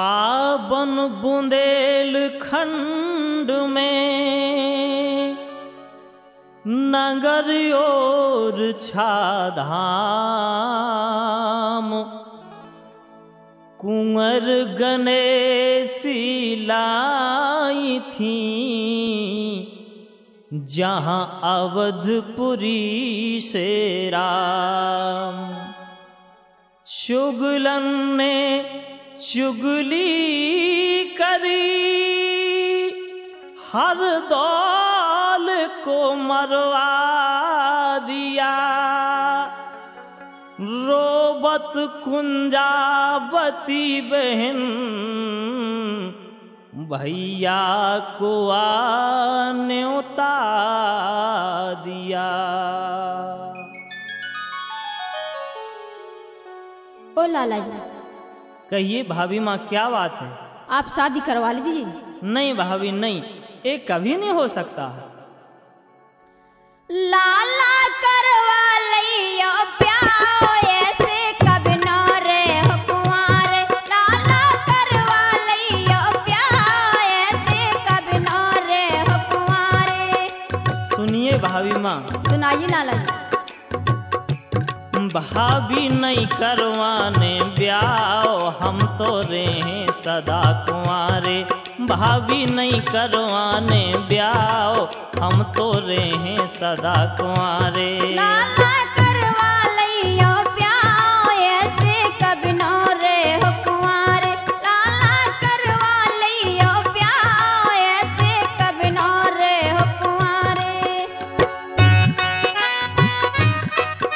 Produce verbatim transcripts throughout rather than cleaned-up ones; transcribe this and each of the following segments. पावन बुंदेलखंड में नगर और छाधाम कुंवर गणेशी लाई थी जहाँ अवधपुरी से राम चुगलन ने चुगली करी हरदौल को मरवा दिया रोबत कुंजावती बहन भैया को न्योता दिया। ओ लाला जी कहिए भाभी माँ क्या बात है, आप शादी करवा लीजिए। नहीं भाभी नहीं, ये कभी नहीं हो सकता। लाला करवा लियो प्याओ ऐसे कभी न रे हो कुंवर, लाला करवा लियो प्याओ ऐसे कभी न रे हो कुंवर। सुनिए भाभी माँ। सुनाइए लाला जी। भाभी नहीं करवाने ब्याओ हम तो रहें सदा कुंवारे, भाभी नहीं करवाने ब्याओ हम तो रहें सदा कुंवारे। लाला करवा लियो ब्याओ ऐसे कभी न रहो कुंवारे, लाला करवा लियो ब्याओ ऐसे कभी न रहो कुंवारे।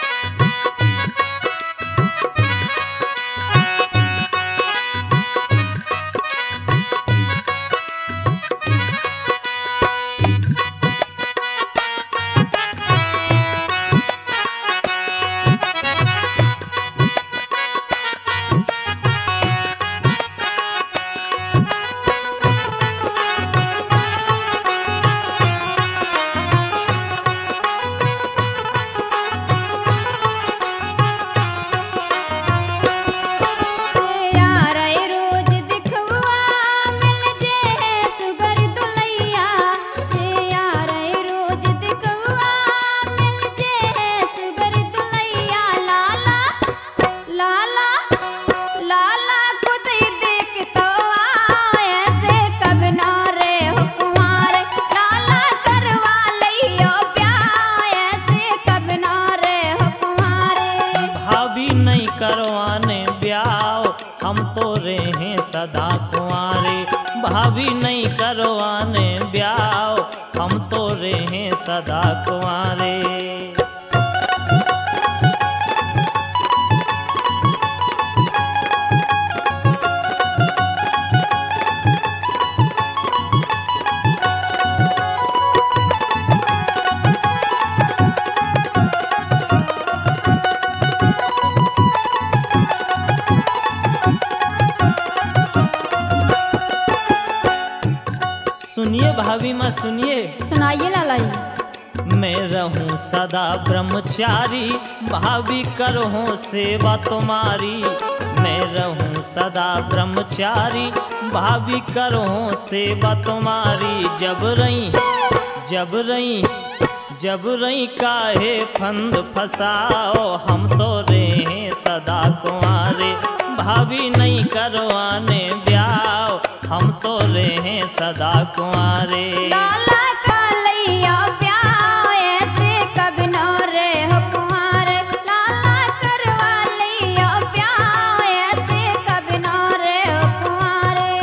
सदा ब्रह्मचारी भाभी करो सेवा तुम्हारी, मैं रहूं सदा ब्रह्मचारी भाभी करो सेवा तुम्हारी। जब रही जब रही जब रही काहे फंद फसाओ हम तो रहें सदा कुंवारे, भाभी नहीं करवाने ब्याओ हम तो रहें सदा कुंवारे। लाला का लिया ब्याओ ऐसे कभी न रे हो कुंवारे, लाला करवा लियो ब्याओ ऐसे कभी न रे हो कुंवारे।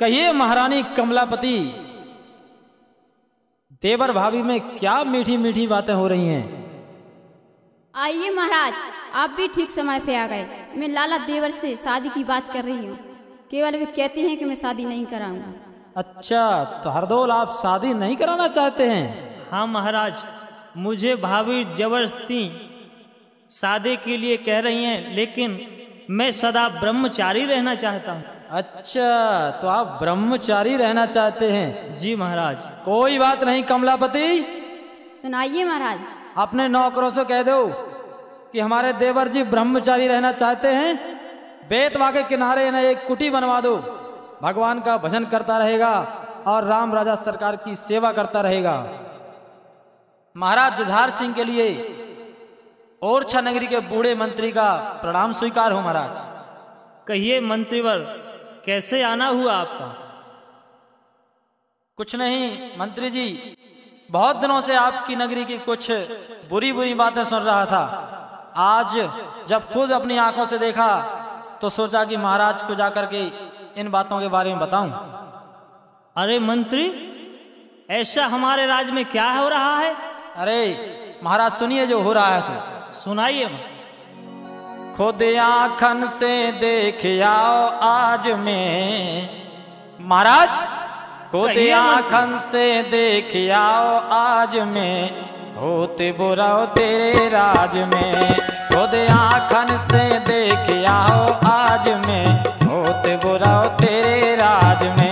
कहिए महारानी कमलापति तेवर भाभी में क्या मीठी मीठी बातें हो रही हैं। आइए महाराज, आप भी ठीक समय पे आ गए। मैं लाला देवर से शादी की बात कर रही हूँ, केवल वे कहते हैं कि मैं शादी नहीं कराऊंगा। अच्छा, तो हरदोल आप शादी नहीं कराना चाहते हैं? हाँ महाराज, मुझे भाभी जबरदस्ती शादी के लिए कह रही हैं, लेकिन मैं सदा ब्रह्मचारी रहना चाहता हूँ। अच्छा, तो आप ब्रह्मचारी रहना चाहते हैं? जी महाराज। कोई बात नहीं कमलापति, सुनाइए महाराज। अपने नौकरों से कह दो कि हमारे देवर जी ब्रह्मचारी रहना चाहते हैं, बेतवा के किनारे इन्हें एक कुटी बनवा दो, भगवान का भजन करता रहेगा और राम राजा सरकार की सेवा करता रहेगा। महाराज जुझार सिंह के लिए ओरछा नगरी के बूढ़े मंत्री का प्रणाम स्वीकार हो। महाराज कहिए मंत्रीवर, कैसे आना हुआ आपका? कुछ नहीं मंत्री जी, बहुत दिनों से आपकी नगरी की कुछ बुरी बुरी बातें सुन रहा था। आज जब खुद अपनी आंखों से देखा तो सोचा कि महाराज को जाकर के इन बातों के बारे में बताऊं। अरे मंत्री, ऐसा हमारे राज्य में क्या हो रहा है? अरे महाराज सुनिए जो हो रहा है। सुनाइए। खुद आँखन से देख आओ आज में। महाराज खुद आँखन से देख आओ आज में, भूत बुराओ तेरे राज में। खुद आँखन से देख आओ आज में, भूत बुराओ तेरे राज में।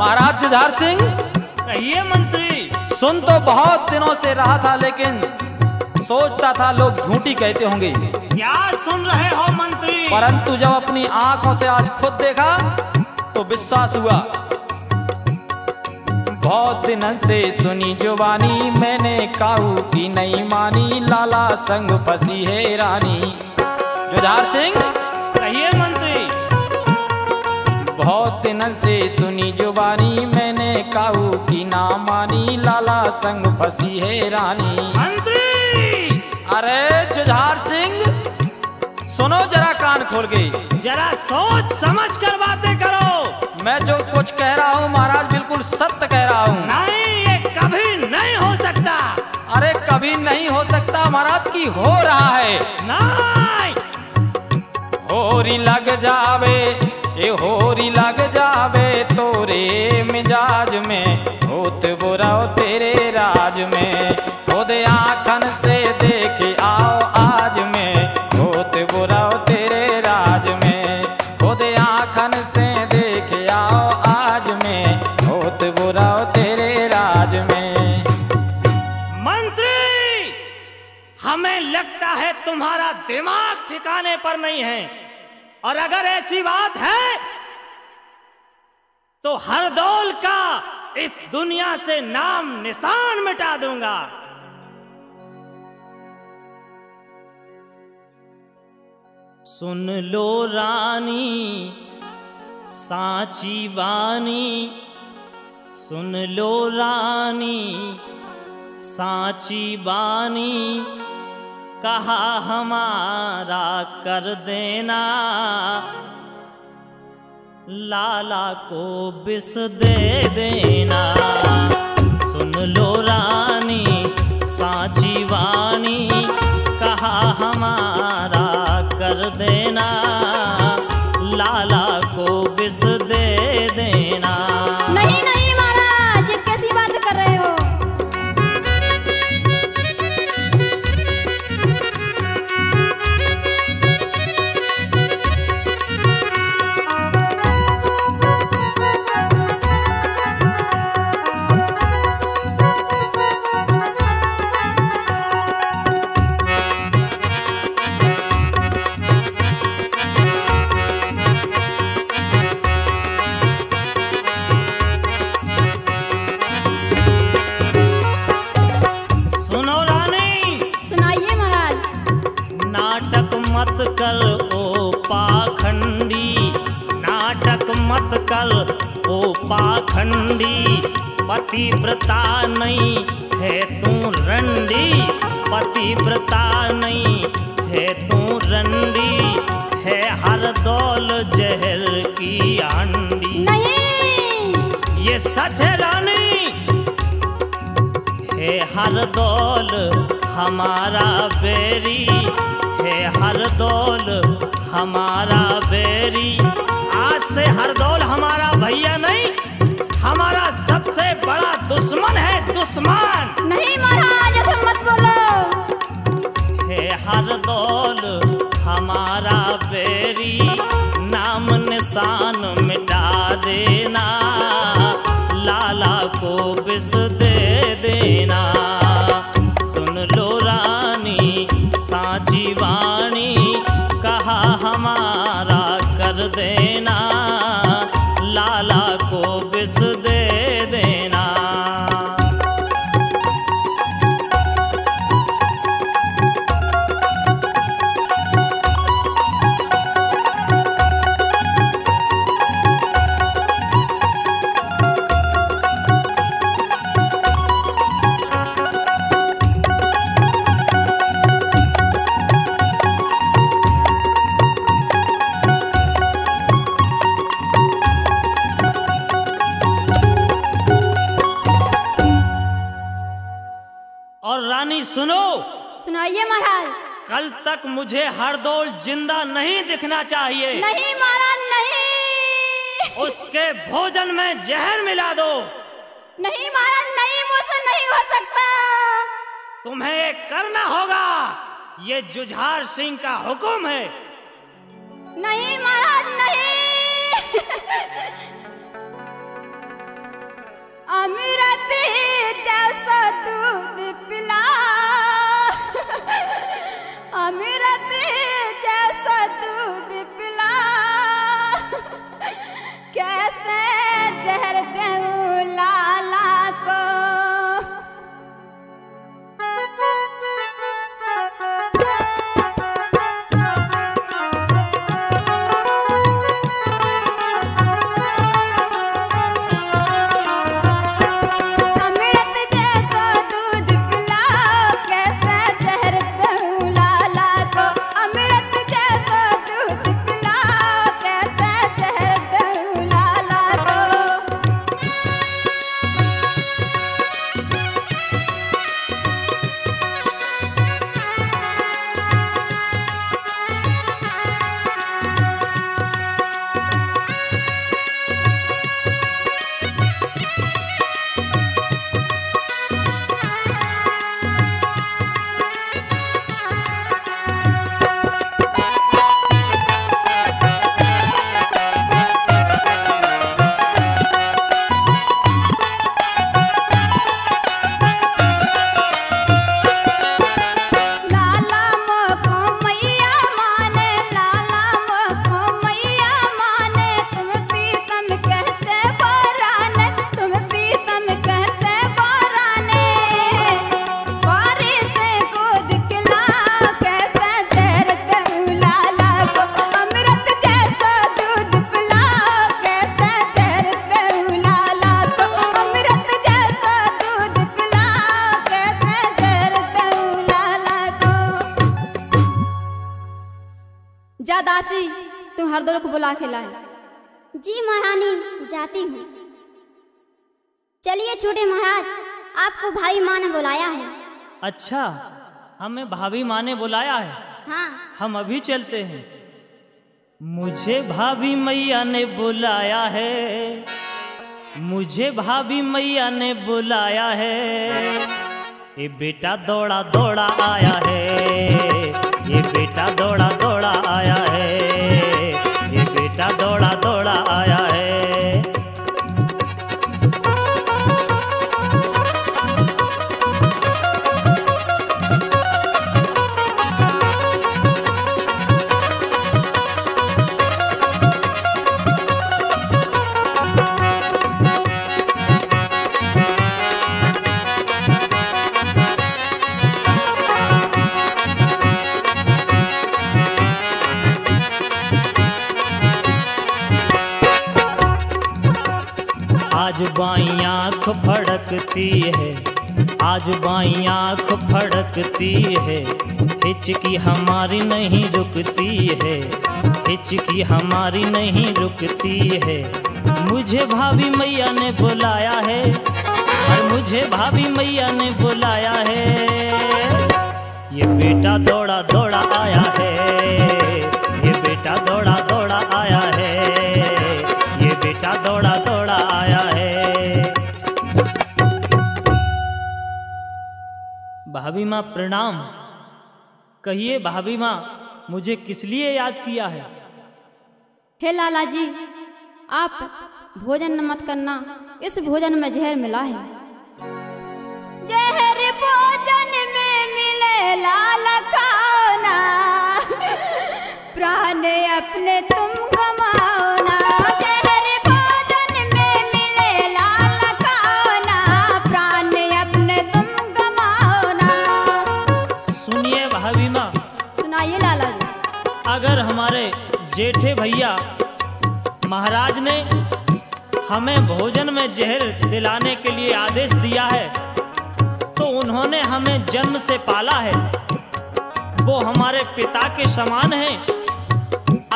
महाराज जुझार सिंह, कहिए मंत्री। सुन तो बहुत दिनों से रहा था, लेकिन सोचता था लोग झूठी कहते होंगे। क्या सुन रहे हो मंत्री? परंतु जब अपनी आंखों से आज खुद देखा तो विश्वास हुआ। बहुत दिनों से सुनी जुबानी, मैंने काऊ की नहीं मानी, लाला संग फंसी है रानी। जुझार सिंह, कहिए मंत्री। बहुत दिनों से सुनी जुबानी, मैंने काऊ की ना मानी, लाला संग फंसी है रानी। मंत्री! अरे जुझार सिंह, सुनो जरा कान खोल के, जरा सोच समझ कर बातें करो। मैं जो कुछ कह रहा हूँ महाराज बिल्कुल सत्य कह रहा हूँ। नहीं, ये कभी नहीं हो सकता। अरे कभी नहीं हो सकता महाराज की हो रहा है। नहीं, होरी लग जावे, ये होरी लग जावे तोरे मिजाज में, होत बुराओ तेरे राज में। खुद आँखन से देख आओ आज में, होत बुराओ तेरे राज में। खुद आँखन से देख आओ आज में, होत बुराओ तेरे राज में। मंत्री, हमें लगता है तुम्हारा दिमाग ठिकाने पर नहीं है, और अगर ऐसी बात है तो हरदौल का इस दुनिया से नाम निशान मिटा दूंगा। सुन लो रानी सांची वाणी, सुन लो रानी सांची वाणी, कहा हमारा कर देना, लाला को विष दे देना। सुन लो रानी सांची वाणी, कहा हमारा कर देना, लाला को विष दे देना। नहीं नहीं ओ पाखंडी, पतिव्रता नहीं है तू रंडी, पतिव्रता नहीं है तू रंडी, है हरदौल जहर की अंडी। नहीं ये सच है रानी, है हरदौल हमारा बेरी, है हरदौल हमारा बेरी। आज से हरदौल हमारा भैया नहीं, हमारा सबसे बड़ा दुश्मन है, दुश्मन। नहीं महाराज ऐसे मत बोलो। है हरदौल हमारा बेरी, नाम निशान मिटा देना, लाला को विष दे देना। सुन लो रानी साची वाणी, कहा हमारा कर देना, लाला को विष दे देना। सुनो, सुनाइए महाराज। कल तक मुझे हरदौल जिंदा नहीं दिखना चाहिए। नहीं महाराज नहीं। उसके भोजन में जहर मिला दो। नहीं महाराज नहीं, मुझसे नहीं हो सकता। तुम्हें ये करना होगा, ये जुझार सिंह का हुक्म है। नहीं महाराज नहीं। अमृत जैसा दूध पिला, अमृत जैसा दूध पिला, कैसे जहर दूं लाला को। हरदौल को बुला के लाए। जी महारानी जाती हूँ। चलिए छोटे महाराज, आपको भाभी माँ ने बुलाया है। अच्छा, हमें भाभी माँ ने बुलाया है। हाँ हम अभी चलते हैं। मुझे भाभी मैया ने बुलाया है, मुझे भाभी मैया ने बुलाया है। ये बेटा दौड़ा दौड़ा आया है, ये बेटा दौड़ा दौड़ा आया है, बेटा दौड़ा दौड़ा आया है। बाईं आँख फड़कती है, आज बाईं आँख फड़कती है, हिचकी हमारी नहीं रुकती है, हिचकी हमारी नहीं रुकती है। मुझे भाभी मैया ने बुलाया है, और मुझे भाभी मैया ने बुलाया है। ये बेटा दौड़ा दौड़ा आया है, ये बेटा दौड़ा दौड़ा आया है, ये बेटा दौड़ा दौड़ा आया है। भाभी माँ प्रणाम। कहिए भाभी माँ, मुझे किस लिए याद किया है? हे लाला जी, आप भोजन मत करना, इस भोजन में जहर मिला है। जहर भोजन में मिले लाल खाना, प्राण अपने तुम गमाओ ना। जहर भोजन में मिले लाल खाना, प्राण अपने तुम गमाओ ना। सुनिए भाभी माँ। सुनाइए लाला जी। अगर हमारे जेठे भैया महाराज ने हमें भोजन में जहर दिलाने के लिए आदेश दिया है, तो उन्होंने हमें जन्म से पाला है, वो हमारे पिता के समान हैं।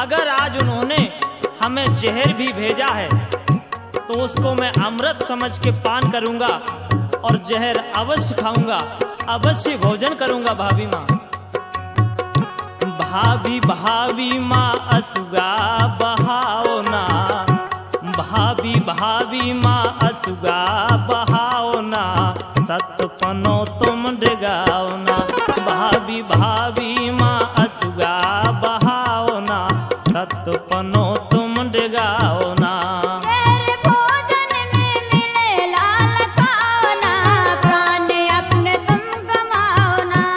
अगर आज उन्होंने हमें जहर भी भेजा है, तो उसको मैं अमृत समझ के पान करूंगा और जहर अवश्य खाऊंगा, अवश्य भोजन करूंगा। भाभी माँ, भाभी भाभी माँ असुगा बहाओ ना, भाभी भाभी माँ असुगा बहाओ ना, सतपनो तुम डिगाओ ना। भाभी भाभी माँ असुगा बहाओ ना, सतपनो तुम डिगाओ ना। भोजन में मिले लाल खाना, प्राण अपने तुम गमाओ ना।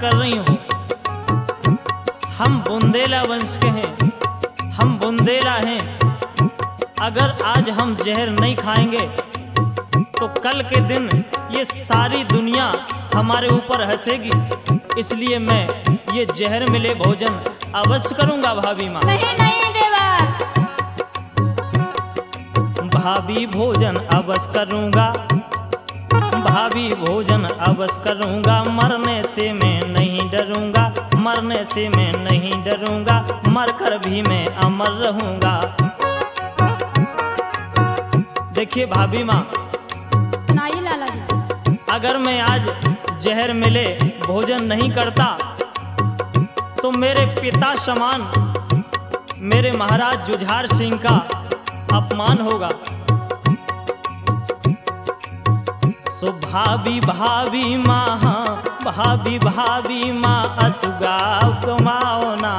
कर रही हूँ। हम बुंदेला वंश के हैं, हम बुंदेला हैं। अगर आज हम जहर नहीं खाएंगे, तो कल के दिन ये सारी दुनिया हमारे ऊपर हंसेगी। इसलिए मैं ये जहर मिले भोजन अवश्य करूंगा। भाभी माँ, नहीं नहीं देवर। भाभी भोजन अवश्य करूंगा, भाभी भोजन अवश्य करूंगा, मरने से मैं नहीं डरूंगा, मरने से मैं नहीं डरूंगा, मरकर भी मैं अमर रहूंगा। देखिए भाभी माँ, सुनाइए लाला जी। अगर मैं आज जहर मिले भोजन नहीं करता, तो मेरे पिता समान मेरे महाराज जुझार सिंह का अपमान होगा। तो भाभी भाभी माँ भाभी भाभी माँ असुगा कमाओ ना,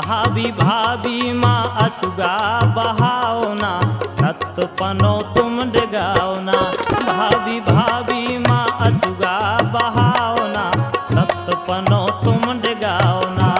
भाभी भाभी माँ असुगा बहाओ ना, सतपनो तुम डगाओ ना, भाभी भाभी माँ असुगा बहाओ ना, सतपनो तुम डगाओ ना।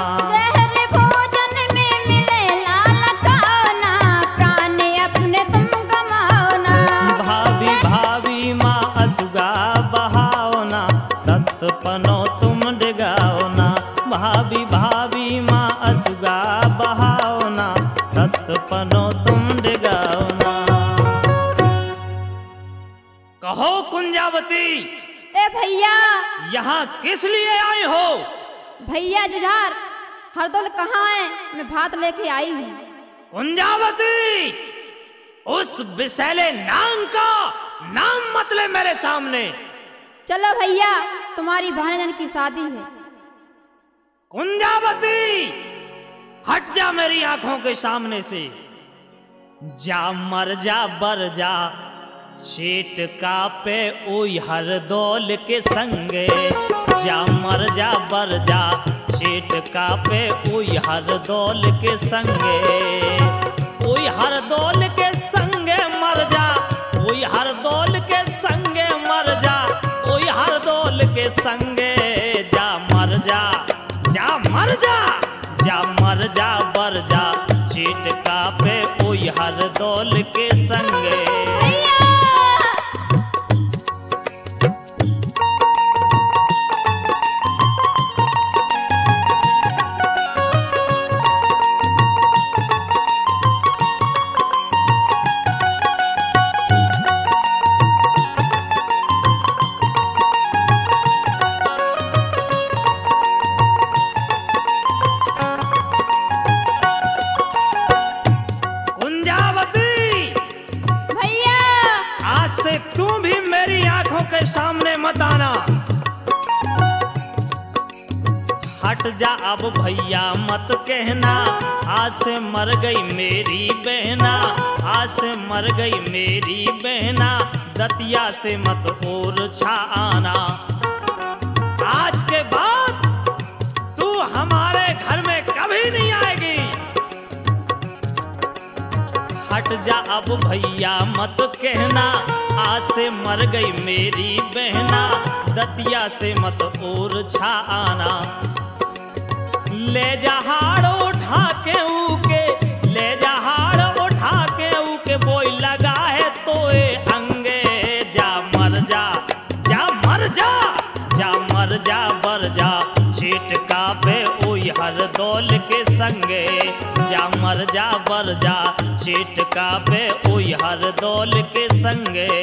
पनो तुम डगाओ ना, भाभी भाभी माँ असुगा बहाओ ना, सतपनो तुम डगाओ ना। कहो कुंजावती। ए भैया, यहाँ किस लिए आई हो? भैया जुझार हरदोल कहाँ है? मैं भात लेके आई हूँ। कुंजावती, उस विषैले नाम का नाम मत ले मेरे सामने। चलो भैया, तुम्हारी भानेजन की शादी है। कुंजावती, हट जा मेरी आंखों के सामने से। जा मर जा बर जा शेट का पे ओई हरदौल के संगे, जा मर जा बर जा शेट का पे ओई हरदौल के संगे, ओई हरदौल के संगे मर जा, ओई हरदौल के संगे मर जा, ओई हरदौल के संगे। जा मर जा, जा मर जा, जा मर जा बर जा चीट का पे ओई हरदौल के संगे। हट जा अब भैया मत कहना, आज से मर गई मेरी बहना, आज से मर गई मेरी बहना, दतिया से मत और छा आना। आज के बाद तू हमारे घर में कभी नहीं आएगी। हट जा अब भैया मत कहना, आज से मर गई मेरी बहना, दतिया से मत और छा आना। ले जा हाड़ उठा के ऊके, ले जा हाड़ उठा के ऊके, बोई लगा है तोए अंगे। जा मर जा, जा मर जा, जा मर जा बर जा चीट का पे ओई हरदौल के संगे, जा मर जा बर जा चीट का पे ओई हरदौल के संगे।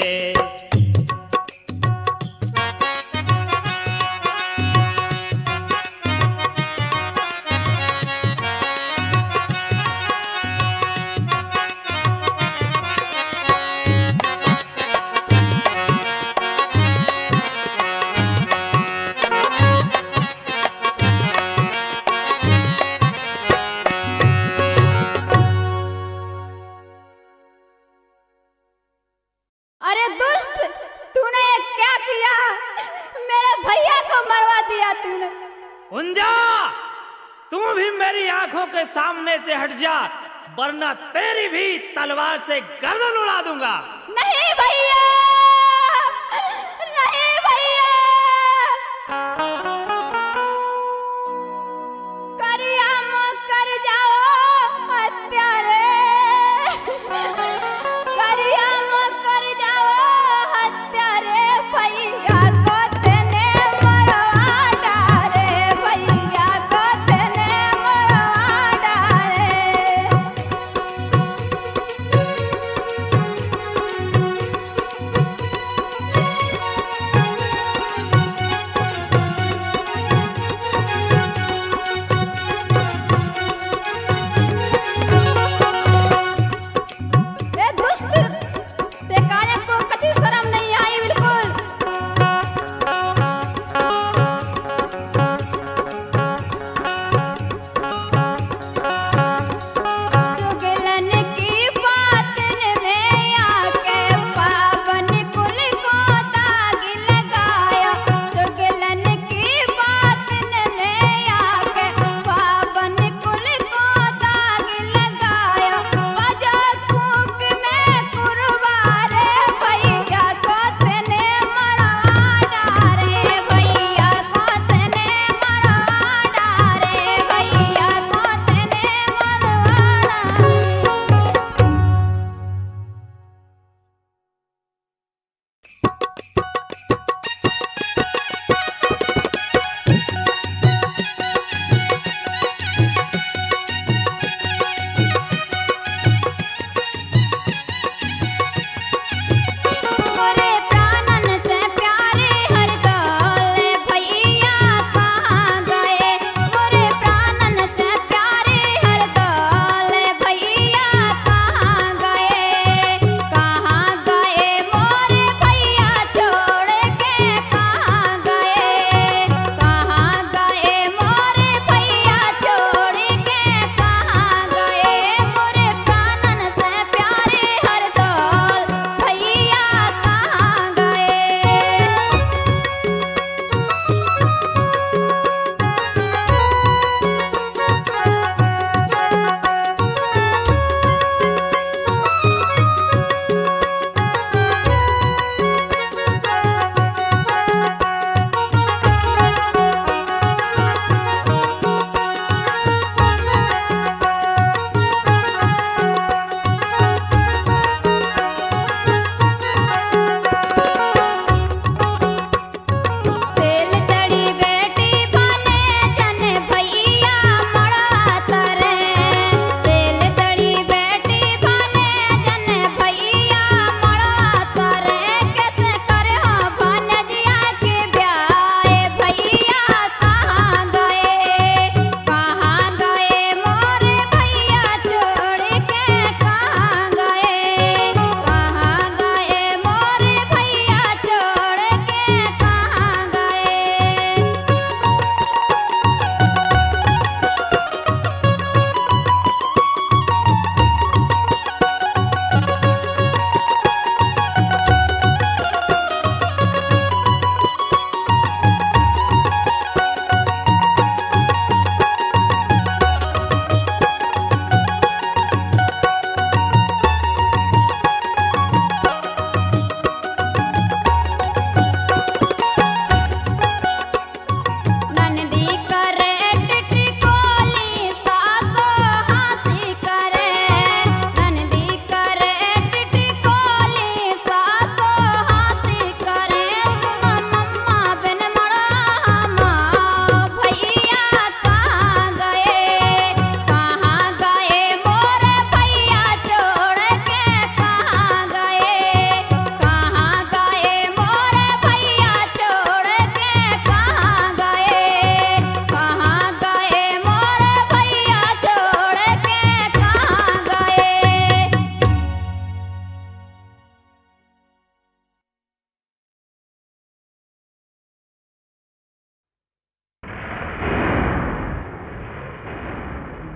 कुंजा, तू भी मेरी आंखों के सामने से हट जा, वरना तेरी भी तलवार से गर्दन उड़ा दूंगा। नहीं भैया, नहीं भैया। करिया मत कर जाओ हत्या रे, करिया मत कर जाओ हत्या रे, भैया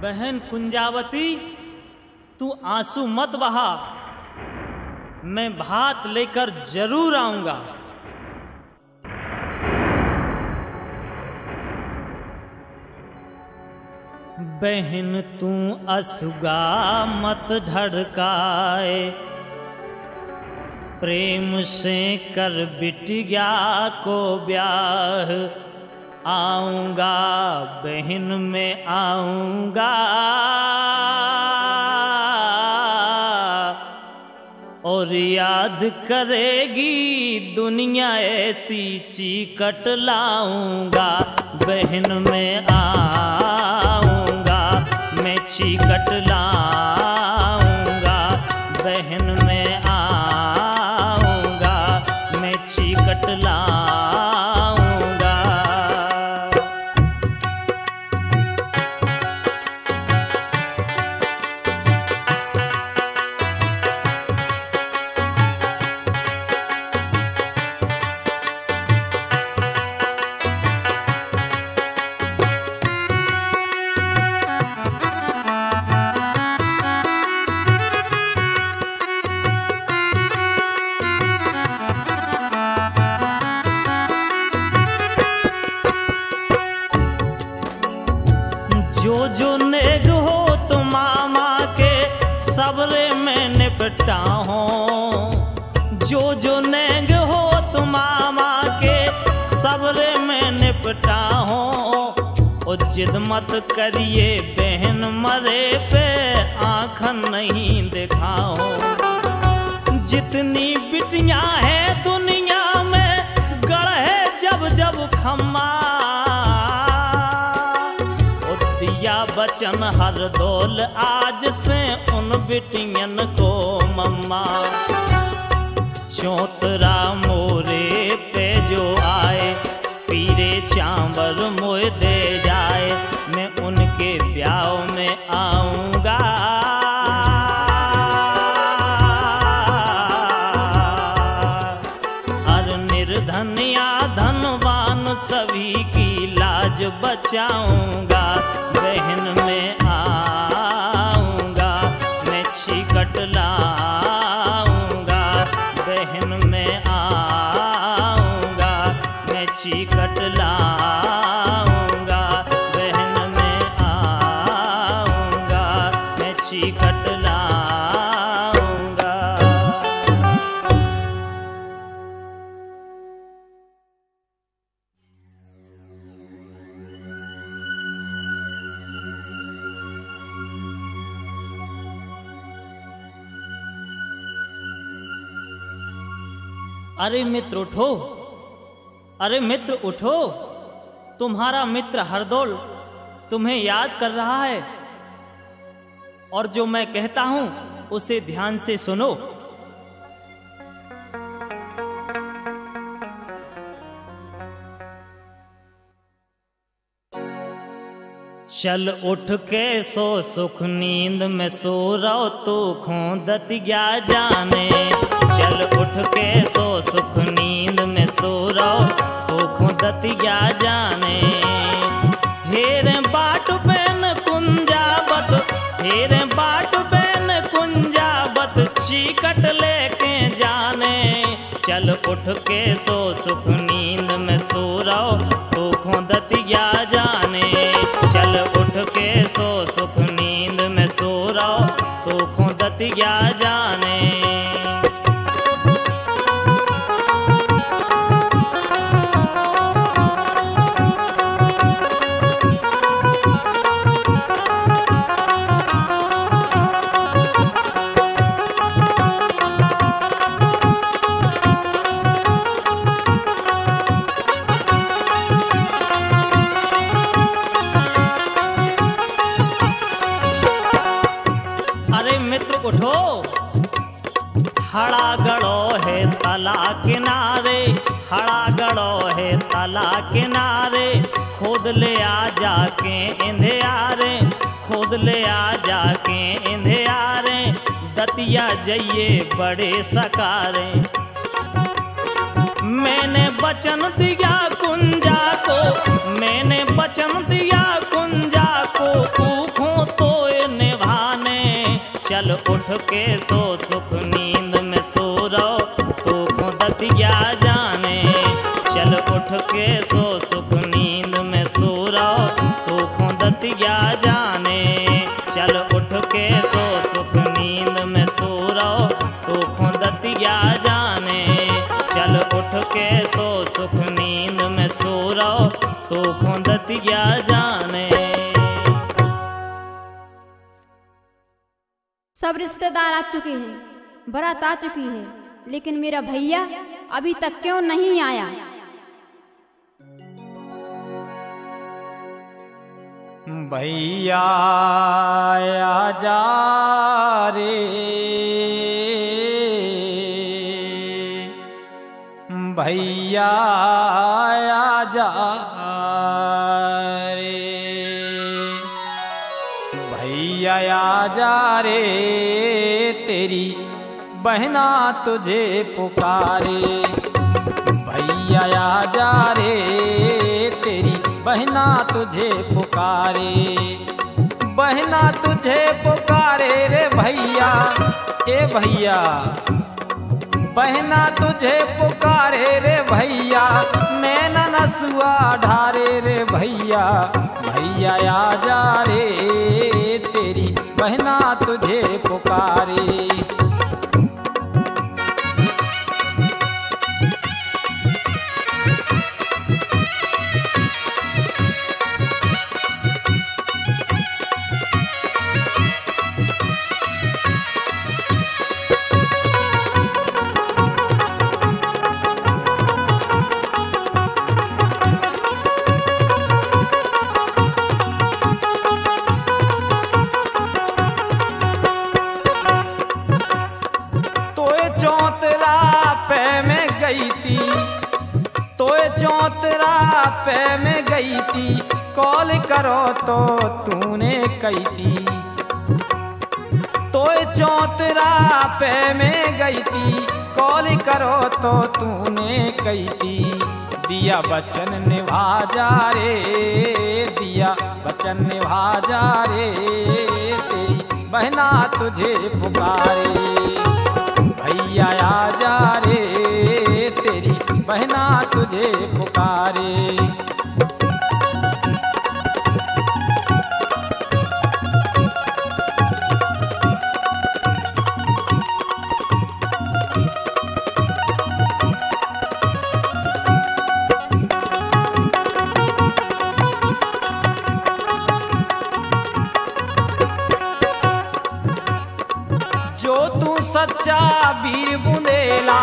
बहन कुंजावती तू आंसू मत बहा, मैं भात लेकर जरूर आऊंगा। बहन तू असुगा मत ढड़काए, प्रेम से कर बिटिया को ब्याह। आऊंगा बहन में आऊंगा और याद करेगी दुनिया ऐसी चीकट लाऊंगा। बहन में आऊंगा मैं चीकट लाऊंगा, बहन में आऊंगा मैं चीकट लाऊंगा। जो जो नेंग हो तो मामा के सबरे में निपटा हो। ओ जिद मत करिए बहन मरे पे आंखन नहीं दिखाओ। जितनी बिटियां हैं दुनिया में गढ़े जब जब खम्मा। ओ दिया बचन हरदोल आज से उन बिटियन को मम्मा। चौतरा मोरे पे जो आए पीरे चांवर मोए दे जाए। मैं उनके ब्याह में आऊंगा और निर्धन या धनवान सभी की लाज बचाऊंगा। बहन में आऊंगा मैं चीकट लाऊंगा, बहन में आऊंगा मैं चीकट लाऊंगा, बहन में आऊंगा मैं चीकट लाऊंगा। अरे मित्र उठो, अरे मित्र उठो, तुम्हारा मित्र हरदौल तुम्हें याद कर रहा है और जो मैं कहता हूं उसे ध्यान से सुनो। चल उठ के सो सुख नींद में सो रहो तो खो दतिया जाने। चल उठ के सो सुख नींद में सो रहो तो खो दतिया जाने। फेर बाट बैन कुंजावत, फेर बाट बैन कुंजावत, चीकट लेके जाने। चल उठ के सो सुख नींद में सो रहो तो खो दतिया जाने। चल उठ के सो सुख नींद में सो रहो तो खो दतिया जाने। किनारे खड़ा गड़ो है तला किनारे, खोद ले आ जाके इंधियारे, खोद ले आ जाके इंधियारे। दतिया जाइए बड़े सकारे। मैंने वचन दिया कुंजा को, मैंने वचन दिया कुंजा को, ऊखों उठ के सो सुख नींद में सो रहो तो को दतिया जाने। चल उठ के सो सुख नींद में सो रहो तो को दतिया जाने। चल उठ के सो सुख नींद में सो रहो तो को दतिया जाने। चल उठ के सो सुख नींद में सो रहो तो को दतिया जाने। सब रिश्तेदार आ चुके हैं, बरात आ चुकी है, लेकिन मेरा भैया अभी तक क्यों नहीं आया? भैया आजा रे, भैया आजा रे, भैया आजा रे, तेरी बहना तुझे पुकारे। भैया आजा रे, तेरी बहना तुझे पुकारे, बहना तुझे पुकारे रे भैया, ए भैया, बहना तुझे पुकारे रे भैया, नैना नसुआ ढारे रे भैया। भैया आजा रे, तेरी बहना तुझे पुकारे। कॉल करो तो तूने कही थी, तो चौतरा पे में गई थी, कॉल करो तो तूने कही थी, दिया वचन निभा जा रे, दिया वचन निभा जा रे, तेरी बहना तुझे पुकारे। भैया आजा रे, तेरी बहना तुझे पुकारे। वीर बुंदेला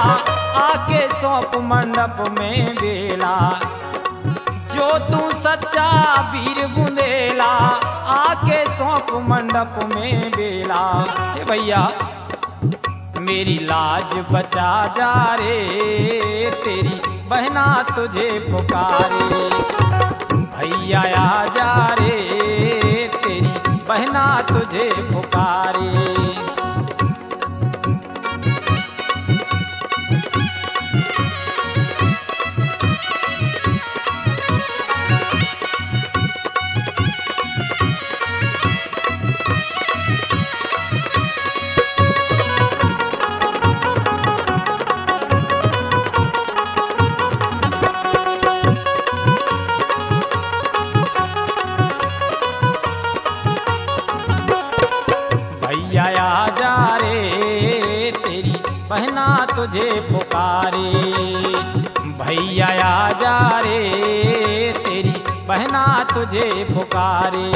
आके सौंप मंडप में बेला, जो तू सच्चा वीर बुंदेला आके सौंप मंडप में बेला। हे भैया मेरी लाज बचा जा रे, तेरी बहना तुझे पुकारे। भैया आजा रे, तेरी बहना तुझे पुकारे। तुझे पुकारे भैया आजा रे, तेरी बहना तुझे पुकारे।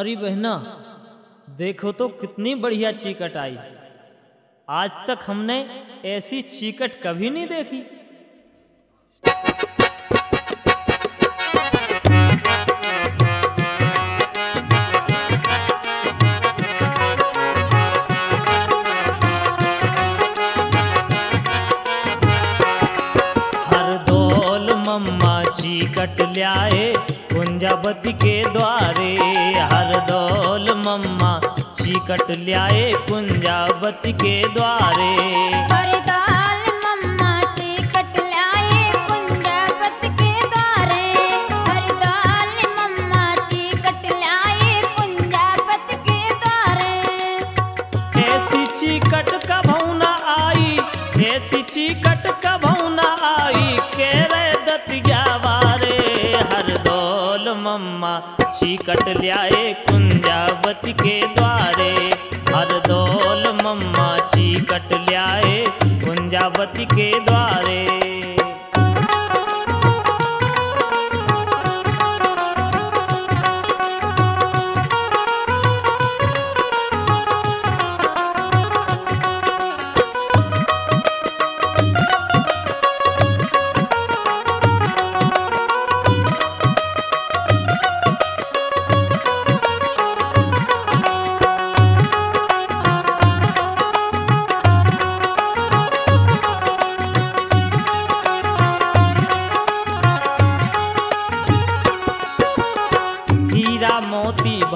अरे बहना देखो तो कितनी बढ़िया चीकट आई, आज तक हमने ऐसी चीकट कभी नहीं देखी। चीकट ल्याए कुंजावती के द्वारे। हरदौल मम्मा चीकट ल्याए कुंजावती के द्वारे। हरदौल मम्मा चीकट ल्याए कुंजावती के द्वारे। हरदौल मम्मा चीकट ल्याए ब्रह्मा चिकट ल्याए कुंजावती के द्वारे। हरदौल मम्मा चिकट ल्याए कुंजावती के द्वारे।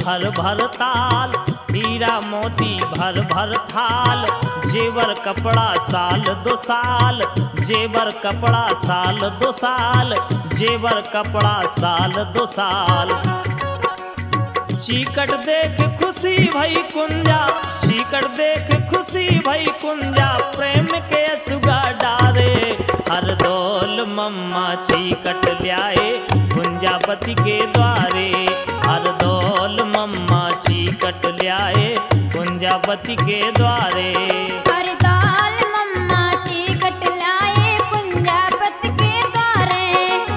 भर भर ताल हीरा मोती भर भर थाल, जेवर कपड़ा साल दो साल, जेवर कपड़ा साल दो साल, जेवर कपड़ा साल दो साल। चीकट देख खुशी भई कुंजा, चीकट देख खुशी भई कुंजा, प्रेम के सुगा डारे। हरदौल मम्मा चीकट ल्याए कुंजावती के द्वारे। हरदौल मम्मा चीकट ल्याए कुंजावती के द्वारे। हरदौल मम्मा चीकट ल्याए कुंजावती के द्वारे। हरदौल मम्मा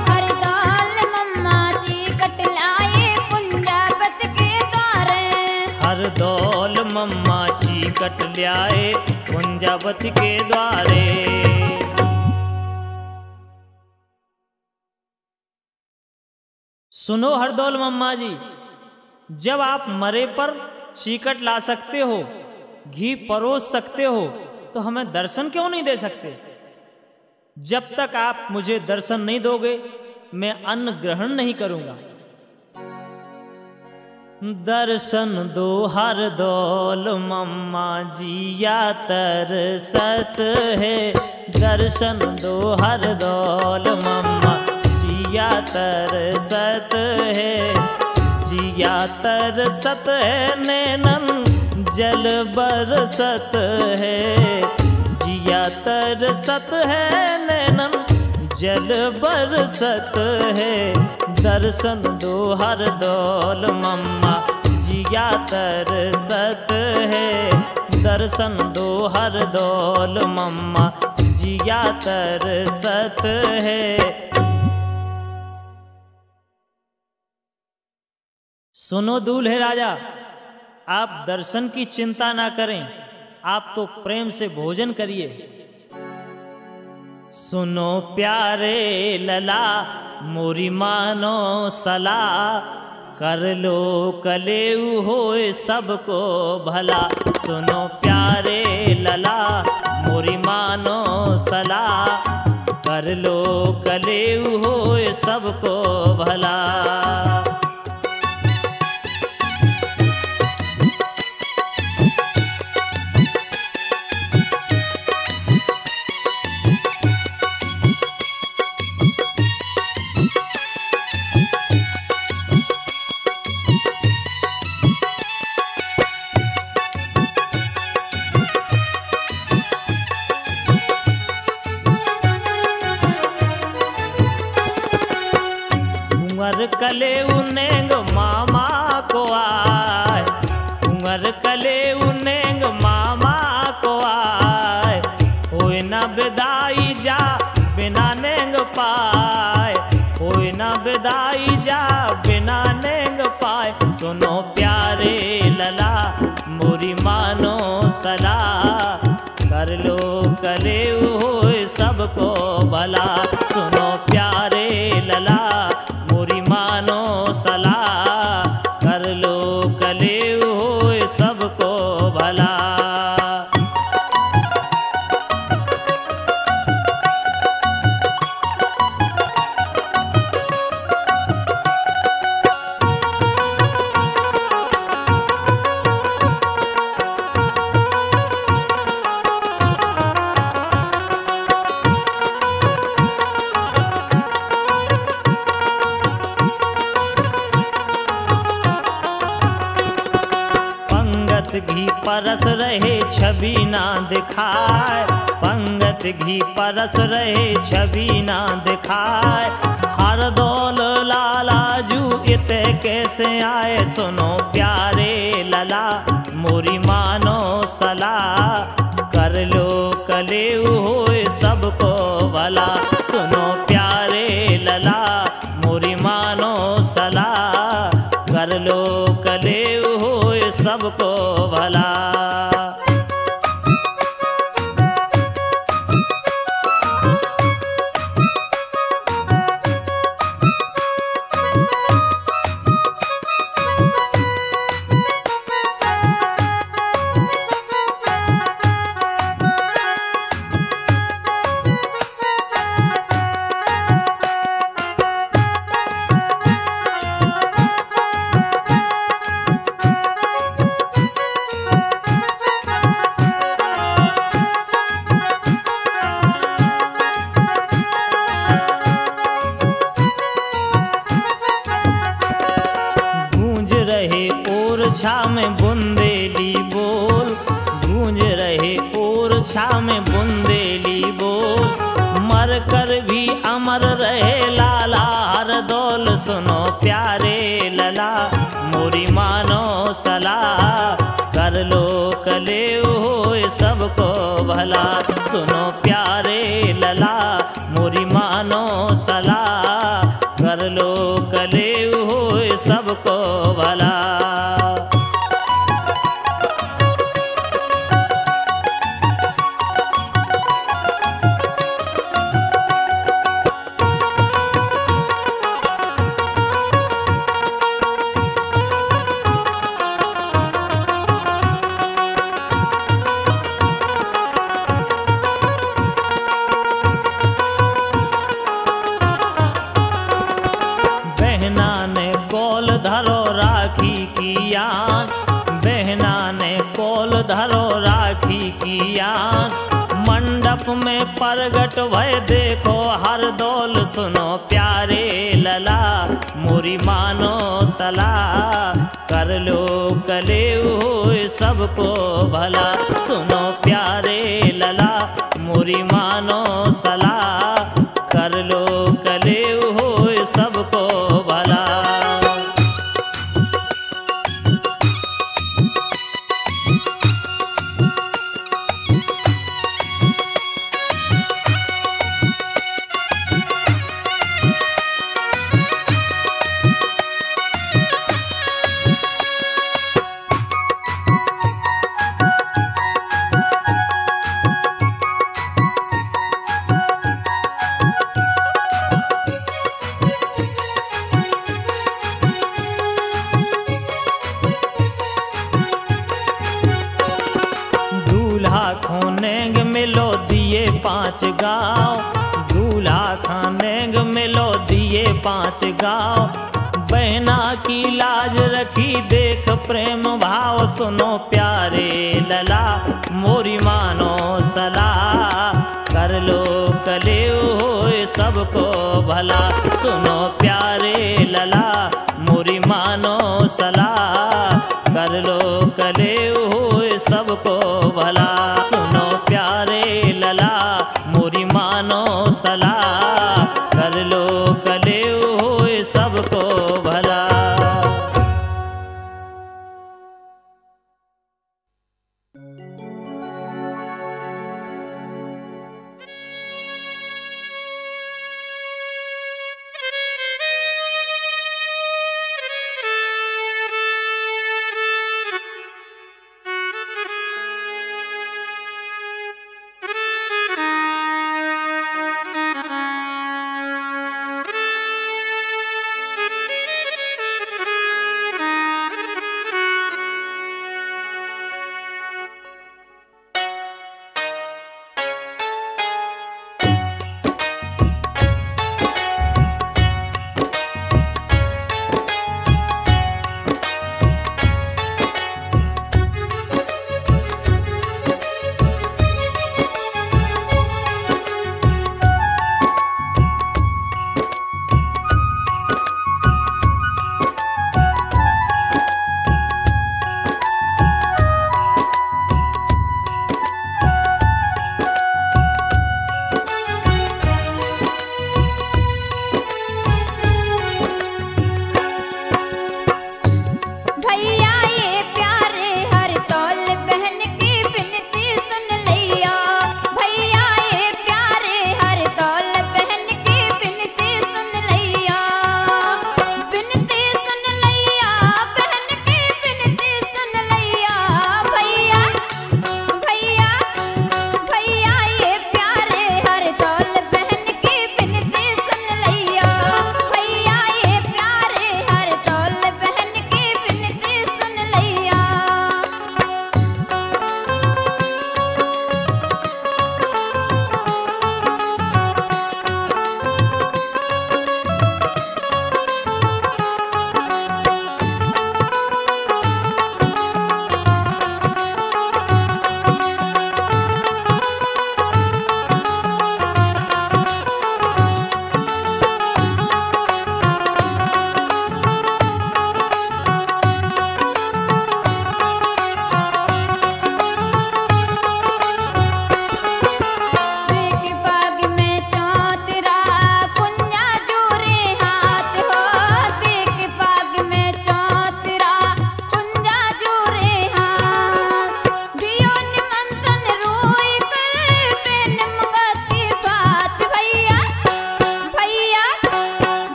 चीकट ल्याए कुंजावती के द्वारे। हरदौल मम्मा चीकट ल्याए कुंजावती के द्वारे। सुनो हरदौल मम्मा जी, जब आप मरे पर चीकट ला सकते हो, घी परोस सकते हो, तो हमें दर्शन क्यों नहीं दे सकते? जब तक आप मुझे दर्शन नहीं दोगे, मैं अन्न ग्रहण नहीं करूंगा। दर्शन दो हरदौल मम्मा जी, या तरसत है। दर्शन दो हरदौल मम्मा, जिया तरसत है, जिया तरसत है, नैनन जल बरसत है। जिया तरसत है, नैनन जल बरसत है। दर्शन दो हरदौल मम्मा, जिया तरसत है। दर्शन दो हरदौल मम्मा, जिया तरसत है। सुनो दूल्हे राजा, आप दर्शन की चिंता ना करें, आप तो प्रेम से भोजन करिए। सुनो प्यारे लला मोरी मानो सलाह, कर लो कलेऊ होए सबको भला। सुनो प्यारे लला मोरी मानो सलाह, कर लो कलेऊ होए सबको भला। उंगर कले उनेंग मामा को आए, उंगर कले उनेंग मामा को आए, होए न विदाई जा बिना नेंग पाए, होए न विदाई जा बिना नेंग पाए। सुनो प्यारे लला मोरी मानो सलाह, कर लो कले होए सबको भला। सुनो प्यारे लला परस रहे छवि ना दिखाए, पंगत घी परस रहे छवि ना दिखाए। हरदौल लालाजू इते कैसे आए सुनो प्यारे लला, मोरी मानो सलाह, कर लो कलेऊ होए सबको भला। सुनो प्यारे लला, मोरी मानो सलाह, कर लो कलेऊ होए सबको भला। छा में बुंदेली बोल, गूंज रहे और छा में बुंदेली बोल, मर कर भी अमर रहे लाला हरदौल। सुनो प्यारे लला, मोरी मानो सलाह, कर लो कलेऊ होए सबको भला। सुनो प्यारे लला, मोरी मानो सलाह, कर लो कलेऊ होए सबको भला। मंडप में प्रगट भय देखो हरदौल। सुनो प्यारे लला, मोरी मानो सलाह, कर लो कलेऊ होए सबको भला। सुनो प्यारे लला, मोरी मानो सलाह, कर लो कलेऊ होए सबको भला। गाँव दूल्हा खानेंग मिलो दिए पांच गाँव, बहना की लाज रखी देख प्रेम भाव। सुनो प्यारे लला, मोरी मानो सलाह, कर लो कलेऊ होए सबको भला। सुनो प्यारे लला, मोरी मानो सलाह,